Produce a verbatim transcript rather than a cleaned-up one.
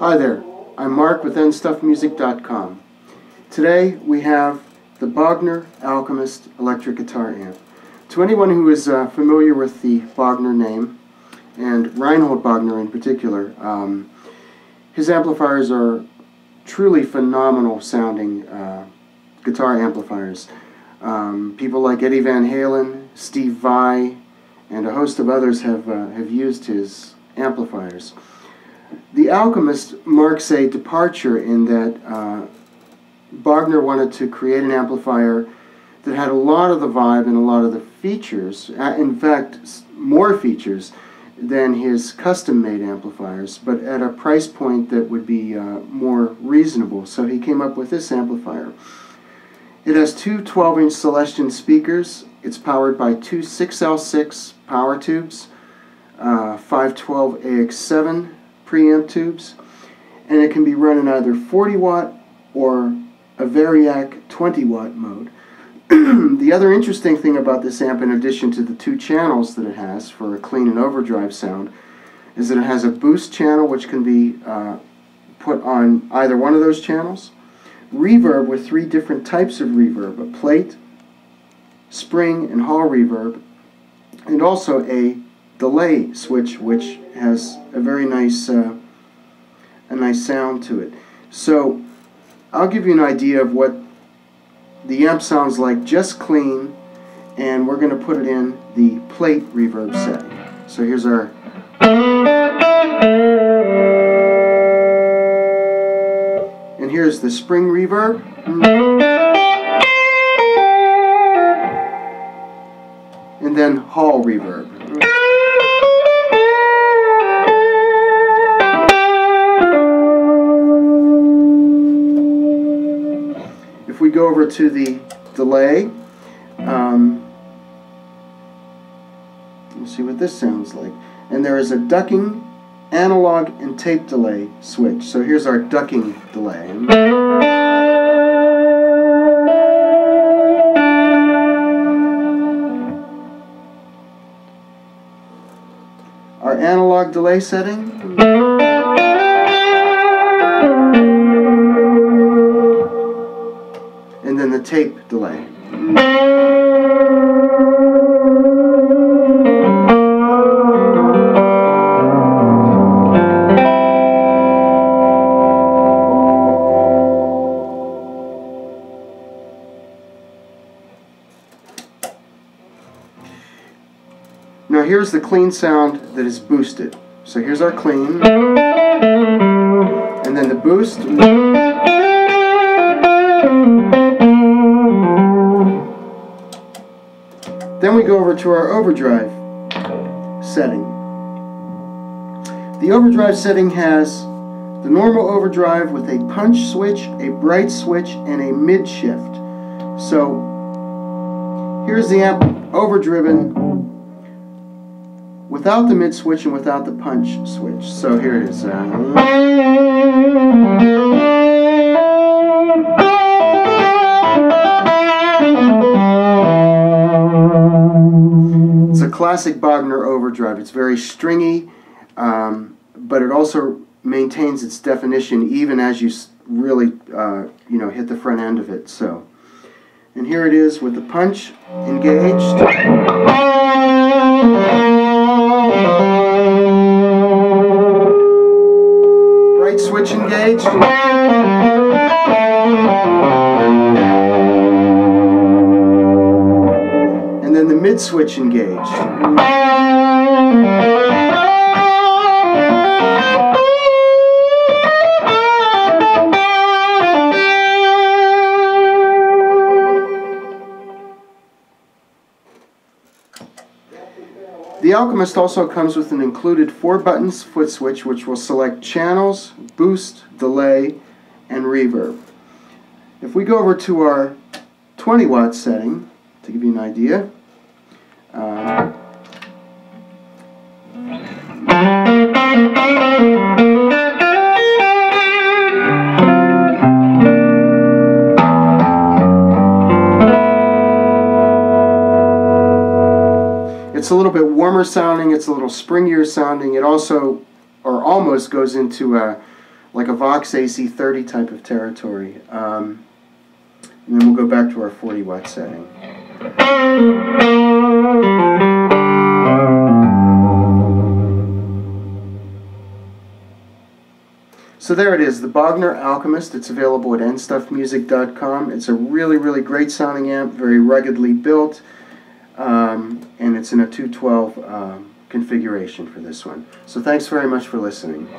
Hi there, I'm Mark with n stuff music dot com. Today we have the Bogner Alchemist electric guitar amp. To anyone who is uh, familiar with the Bogner name, and Reinhold Bogner in particular, um, his amplifiers are truly phenomenal sounding uh, guitar amplifiers. Um, people like Eddie Van Halen, Steve Vai, and a host of others have, uh, have used his amplifiers. The Alchemist marks a departure in that uh, Bogner wanted to create an amplifier that had a lot of the vibe and a lot of the features, uh, in fact more features than his custom-made amplifiers, but at a price point that would be uh, more reasonable, so he came up with this amplifier. It has two twelve inch Celestion speakers, it's powered by two six L six power tubes, uh, five twelve A X seven preamp tubes, and it can be run in either forty watt or a Variac twenty watt mode. The other interesting thing about this amp, in addition to the two channels that it has for a clean and overdrive sound, is that it has a boost channel which can be uh, put on either one of those channels, reverb with three different types of reverb, a plate, spring, and hall reverb, and also a delay switch which has a very nice uh, a nice sound to it. So I'll give you an idea of what the amp sounds like just clean, and we're going to put it in the plate reverb setting. So here's our and here's the spring reverb. And then hall reverb. If we go over to the delay, um, let's see what this sounds like. And there is a ducking, analog, and tape delay switch. So here's our ducking delay. Our analog delay setting. And then the tape delay. Now here's the clean sound that is boosted. So here's our clean, and then the boost. Then we go over to our overdrive setting. The overdrive setting has the normal overdrive with a punch switch, a bright switch, and a mid shift. So here's the amp overdriven without the mid switch and without the punch switch. So here it is. Uh, Classic Bogner overdrive. It's very stringy, um, but it also maintains its definition even as you really, uh, you know, hit the front end of it. So, and here it is with the punch engaged, right switch engaged, and then the mid switch engaged. The Alchemist also comes with an included four buttons foot switch which will select channels, boost, delay, and reverb. If we go over to our twenty watt setting, to give you an idea, uh, it's a little bit warmer sounding, it's a little springier sounding. It also, or almost, goes into a, like a Vox A C thirty type of territory. Um, and then we'll go back to our forty watt setting. So there it is, the Bogner Alchemist. It's available at n stuff music dot com. It's a really, really great sounding amp, very ruggedly built. Um, and it's in a two twelve um, configuration for this one. So thanks very much for listening.